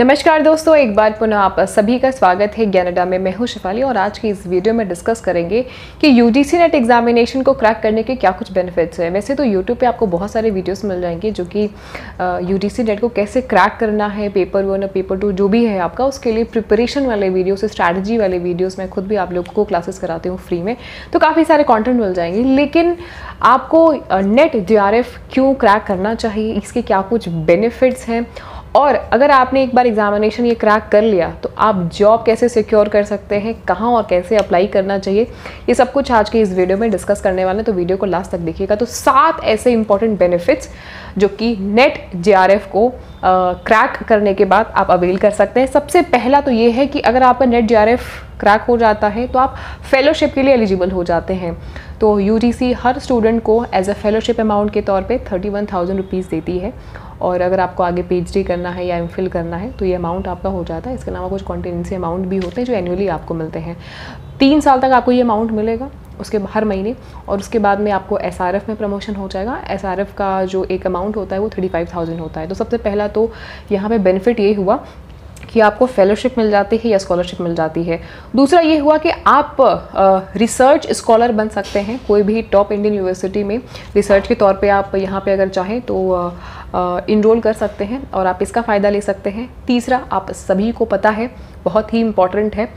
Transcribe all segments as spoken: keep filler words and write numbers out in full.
नमस्कार दोस्तों, एक बार पुनः आप सभी का स्वागत है ग्यानड्डा में। मैं हूं शिफाली और आज की इस वीडियो में डिस्कस करेंगे कि U G C NET examination को क्रैक करने के क्या कुछ बेनिफिट्स हैं। वैसे तो यूट्यूब पे आपको बहुत सारे वीडियोस मिल जाएंगे जो कि यू जी सी नेट को कैसे क्रैक करना है, पेपर वन और पेपर टू जो भी है आपका, उसके लिए प्रिपरेशन वाले वीडियोज़, स्ट्रैटेजी वाले वीडियोज़ में खुद भी आप लोगों को क्लासेस कराती हूँ फ्री में, तो काफ़ी सारे कॉन्टेंट मिल जाएंगे। लेकिन आपको नेट जी आर एफ क्यों क्रैक करना चाहिए, इसके क्या कुछ बेनिफिट्स हैं, और अगर आपने एक बार एग्जामिनेशन ये क्रैक कर लिया तो आप जॉब कैसे सिक्योर कर सकते हैं, कहाँ और कैसे अप्लाई करना चाहिए, ये सब कुछ आज के इस वीडियो में डिस्कस करने वाले हैं। तो वीडियो को लास्ट तक देखिएगा। तो सात ऐसे इंपॉर्टेंट बेनिफिट्स जो कि नेट जेआरएफ को आ, क्रैक करने के बाद आप अवेल कर सकते हैं। सबसे पहला तो ये है कि अगर आपका नेट जेआरएफ क्रैक हो जाता है तो आप फेलोशिप के लिए एलिजिबल हो जाते हैं। तो यू जी सी हर स्टूडेंट को एज अ फेलोशिप अमाउंट के तौर पे थर्टी वन थाउजेंड रुपीज़ देती है, और अगर आपको आगे पीएचडी करना है या एमफिल करना है तो ये अमाउंट आपका हो जाता है। इसके अलावा कुछ कॉन्टिन्यूंसी अमाउंट भी होते हैं जो एनुअली आपको मिलते हैं। तीन साल तक आपको ये अमाउंट मिलेगा उसके हर महीने, और उसके बाद में आपको एसआरएफ में प्रमोशन हो जाएगा। एसआरएफ का जो एक अमाउंट होता है वो थर्टी फाइव थाउजेंड होता है। तो सबसे पहला तो यहाँ पे बेनिफिट ये हुआ कि आपको फेलोशिप मिल जाती है या स्कॉलरशिप मिल जाती है। दूसरा ये हुआ कि आप रिसर्च uh, स्कॉलर बन सकते हैं। कोई भी टॉप इंडियन यूनिवर्सिटी में रिसर्च के तौर पे आप यहाँ पे अगर चाहें तो इनरोल uh, uh, कर सकते हैं और आप इसका फ़ायदा ले सकते हैं। तीसरा, आप सभी को पता है, बहुत ही इम्पॉर्टेंट है,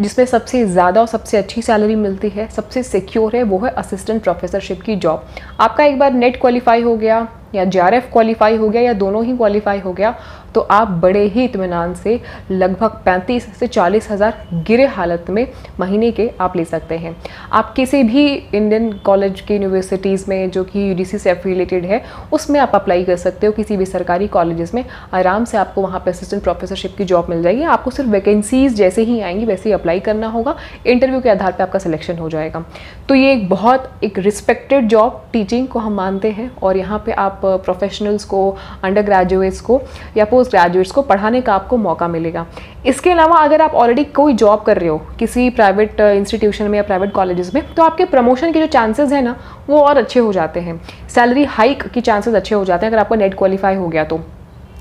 जिसमें सबसे ज़्यादा और सबसे अच्छी सैलरी मिलती है, सबसे सिक्योर है, वो है असिस्टेंट प्रोफेसरशिप की जॉब। आपका एक बार नेट क्वालिफाई हो गया या जेआरएफ क्वालिफाई हो गया या दोनों ही क्वालिफाई हो गया तो आप बड़े ही इत्मीनान से लगभग पैंतीस से चालीस हज़ार गिरे हालत में महीने के आप ले सकते हैं। आप किसी भी इंडियन कॉलेज के यूनिवर्सिटीज़ में जो कि यू डी सी से एफिलेटेड है उसमें आप अप्लाई कर सकते हो। किसी भी सरकारी कॉलेजेस में आराम से आपको वहाँ पर असिस्टेंट प्रोफेसरशिप की जॉब मिल जाएगी। आपको सिर्फ वैकेंसीज जैसे ही आएंगी वैसे ही अप्लाई करना होगा, इंटरव्यू के आधार पर आपका सिलेक्शन हो जाएगा। तो ये एक बहुत एक रिस्पेक्टेड जॉब टीचिंग को हम मानते हैं, और यहाँ पर आप प्रोफेशनल्स को, अंडर ग्रेजुएट्स को या पोस्ट ग्रेजुएट्स को पढ़ाने का आपको मौका मिलेगा। इसके अलावा अगर आप ऑलरेडी कोई जॉब कर रहे हो किसी प्राइवेट इंस्टीट्यूशन में या प्राइवेट कॉलेजेस में, तो आपके प्रमोशन के जो चांसेस हैं ना वो और अच्छे हो जाते हैं, सैलरी हाइक के चांसेस अच्छे हो जाते हैं। अगर आपका नेट क्वालिफाई हो गया तो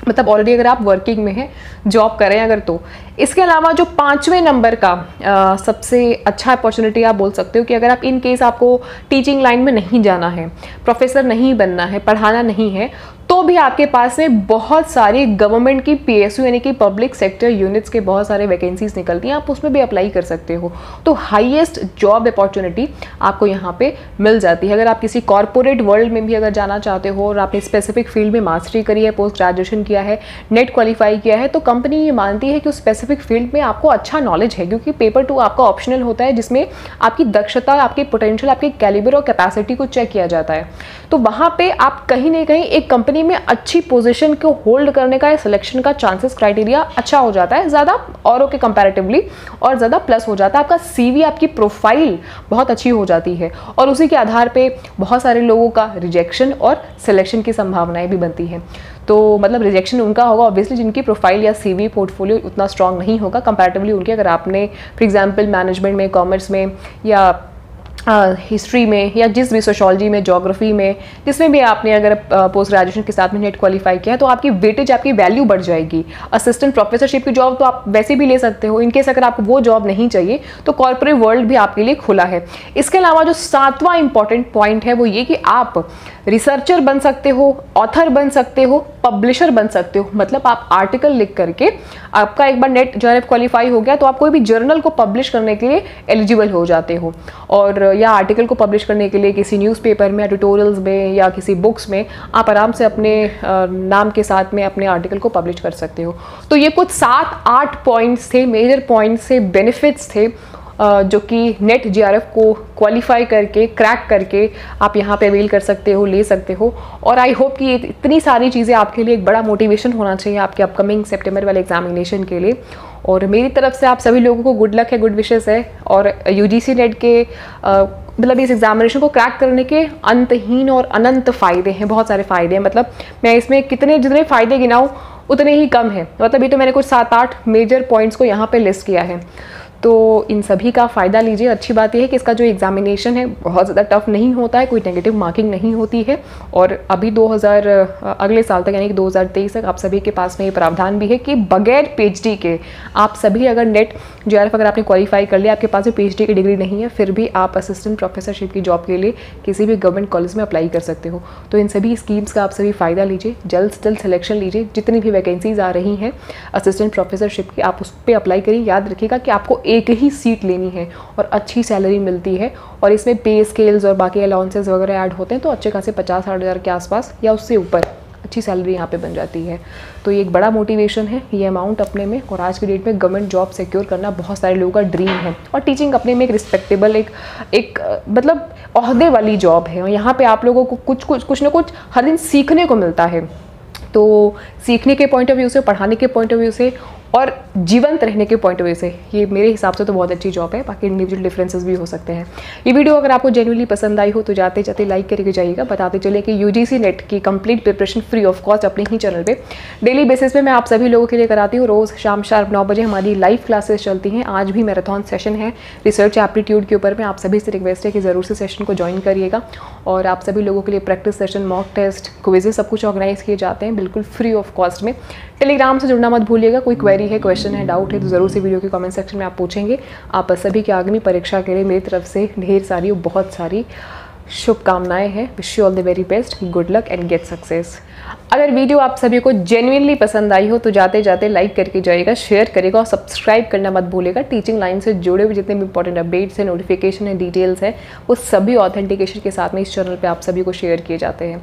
मतलब ऑलरेडी अगर आप वर्किंग में हैं, जॉब करें अगर, तो इसके अलावा जो पाँचवें नंबर का आ, सबसे अच्छा अपॉर्चुनिटी आप बोल सकते हो कि अगर आप इन केस आपको टीचिंग लाइन में नहीं जाना है, प्रोफेसर नहीं बनना है, पढ़ाना नहीं है, तो भी आपके पास में बहुत सारी गवर्नमेंट की पीएसयू यानी कि पब्लिक सेक्टर यूनिट्स के बहुत सारे वैकेंसीज निकलती हैं, आप उसमें भी अप्लाई कर सकते हो। तो हाईएस्ट जॉब अपॉर्चुनिटी आपको यहाँ पे मिल जाती है। अगर आप किसी कॉर्पोरेट वर्ल्ड में भी अगर जाना चाहते हो और आपने स्पेसिफिक फील्ड में मास्टरी करी है, पोस्ट ग्रेजुएशन किया है, नेट क्वालिफाई किया है, तो कंपनी ये मानती है कि उस स्पेसिफिक फील्ड में आपको अच्छा नॉलेज है, क्योंकि पेपर टू आपका ऑप्शनल होता है जिसमें आपकी दक्षता, आपके पोटेंशियल, आपके कैलिबर और कैपेसिटी को चेक किया जाता है। तो वहाँ पर आप कहीं ना कहीं एक कंपनी में अच्छी पोजीशन को होल्ड करने का या सिलेक्शन का चांसेस क्राइटेरिया अच्छा हो जाता है ज़्यादा औरों के कंपैरेटिवली, और ज़्यादा प्लस हो जाता है। आपका सीवी, आपकी प्रोफाइल बहुत अच्छी हो जाती है, और उसी के आधार पे बहुत सारे लोगों का रिजेक्शन और सिलेक्शन की संभावनाएं भी बनती हैं। तो मतलब रिजेक्शन उनका होगा ऑब्वियसली जिनकी प्रोफाइल या सीवी, पोर्टफोलियो उतना स्ट्रांग नहीं होगा कंपैरेटिवली उनके। अगर आपने फॉर एग्जाम्पल मैनेजमेंट में, कॉमर्स में या हिस्ट्री uh, में या जिस भी सोशोलॉजी में, जोग्राफी में, जिसमें भी आपने अगर पोस्ट uh, ग्रेजुएशन के साथ में नेट क्वालिफाई किया है तो आपकी वेटेज, आपकी वैल्यू बढ़ जाएगी। असिस्टेंट प्रोफेसरशिप की जॉब तो आप वैसे भी ले सकते हो। इनकेस अगर आपको वो जॉब नहीं चाहिए तो कॉर्पोरेट वर्ल्ड भी आपके लिए खुला है। इसके अलावा जो सातवां इंपॉर्टेंट पॉइंट है वो ये कि आप रिसर्चर बन सकते हो, ऑथर बन सकते हो, पब्लिशर बन सकते हो। मतलब आप आर्टिकल लिख करके, आपका एक बार नेट जेआरएफ क्वालिफाई हो गया तो आप कोई भी जर्नल को पब्लिश करने के लिए एलिजिबल हो जाते हो, और या आर्टिकल को पब्लिश करने के लिए किसी न्यूज़पेपर में, ट्यूटोरियल्स में या किसी बुक्स में आप आराम से अपने नाम के साथ में अपने आर्टिकल को पब्लिश कर सकते हो। तो ये कुछ सात आठ पॉइंट्स थे, मेजर पॉइंट्स थे, बेनिफिट्स थे जो कि नेट जेआरएफ को क्वालिफाई करके, क्रैक करके आप यहाँ पे अवेल कर सकते हो, ले सकते हो। और आई होप कि इतनी सारी चीज़ें आपके लिए एक बड़ा मोटिवेशन होना चाहिए आपके अपकमिंग सितंबर वाले एग्जामिनेशन के लिए। और मेरी तरफ से आप सभी लोगों को गुड लक है, गुड विशेस है, और यू जी सी नेट के मतलब इस एग्जामिनेशन को क्रैक करने के अंतहीन और अनंत फ़ायदे हैं, बहुत सारे फ़ायदे हैं। मतलब मैं इसमें कितने जितने फ़ायदे गिनाऊँ उतने ही कम हैं। मतलब ये तो मैंने कुछ सात आठ मेजर पॉइंट्स को यहाँ पर लिस्ट किया है। तो इन सभी का फ़ायदा लीजिए। अच्छी बात यह है कि इसका जो एग्ज़ामिनेशन है बहुत ज़्यादा टफ़ नहीं होता है, कोई नेगेटिव मार्किंग नहीं होती है। और अभी दो हज़ार अगले साल तक यानी कि दो हज़ार तेईस तक आप सभी के पास में ये प्रावधान भी है कि बगैर पीएचडी के आप सभी अगर नेट जी आर एफ अगर आपने क्वालिफाई कर लिया, आपके पास भी पीएचडी की डिग्री नहीं है, फिर भी आप असिस्टेंट प्रोफेसरशिप की जॉब के लिए किसी भी गवर्नमेंट कॉलेज में अप्लाई कर सकते हो। तो इन सभी स्कीम्स का आप सभी फ़ायदा लीजिए, जल्द से जल्द सिलेक्शन लीजिए। जितनी भी वैकेंसीज आ रही हैं असिस्टेंट प्रोफेसरशिप की, आप उस पर अप्लाई करिए। याद रखिएगा कि आपको एक ही सीट लेनी है और अच्छी सैलरी मिलती है, और इसमें पे स्केल्स और बाकी अलाउंसेस वगैरह ऐड होते हैं, तो अच्छे खासे पचास साठ हज़ार के आसपास या उससे ऊपर अच्छी सैलरी यहाँ पे बन जाती है। तो ये एक बड़ा मोटिवेशन है ये अमाउंट अपने में, और आज की डेट में गवर्नमेंट जॉब सिक्योर करना बहुत सारे लोगों का ड्रीम है। और टीचिंग अपने में एक रिस्पेक्टेबल एक एक मतलब ओहदे वाली जॉब है, और यहाँ पर आप लोगों को कुछ कुछ कुछ ना कुछ हर दिन सीखने को मिलता है। तो सीखने के पॉइंट ऑफ व्यू से, पढ़ाने के पॉइंट ऑफ व्यू से और जीवंत रहने के पॉइंट ऑफ व्यू से ये मेरे हिसाब से तो बहुत अच्छी जॉब है। बाकी इंडिविजुअल डिफरेंसेस भी हो सकते हैं। ये वीडियो अगर आपको जेन्युइनली पसंद आई हो तो जाते जाते लाइक करके जाइएगा। बताते चले कि यू जी सी नेट की complete preparation free of cost अपने ही चैनल पे डेली बेसिस पे मैं आप सभी लोगों के लिए कराती हूँ। रोज़ शाम शार्प नौ बजे हमारी लाइव क्लासेस चलती हैं। आज भी मैराथन सेशन है रिसर्च एप्टीट्यूड के ऊपर में। आप सभी से रिक्वेस्ट है कि ज़रूर से सेशन को ज्वाइन करिएगा। और आप सभी लोगों के लिए practice session, mock test, quizzes सब कुछ ऑर्गेनाइज किए जाते हैं बिल्कुल फ्री ऑफ कॉस्ट में। टेलीग्राम से जुड़ना मत भूलिएगा। कोई क्वेरी है, क्वेश्चन है, डाउट है तो ज़रूर से वीडियो के कमेंट सेक्शन में आप पूछेंगे। आप सभी की आगामी परीक्षा के लिए मेरी तरफ से ढेर सारी बहुत सारी शुभकामनाएं हैं। Wish you all the very best, good luck and get success. अगर वीडियो आप सभी को जेन्युइनली पसंद आई हो तो जाते जाते लाइक करके जाइएगा, शेयर करेगा और सब्सक्राइब करना मत भूलिएगा। टीचिंग लाइन से जुड़े हुए जितने भी इंपॉर्टेंट अपडेट्स हैं, नोटिफिकेशन है, डिटेल्स हैं, वो सभी ऑथेंटिकेशन के साथ में इस चैनल पे आप सभी को शेयर किए जाते हैं।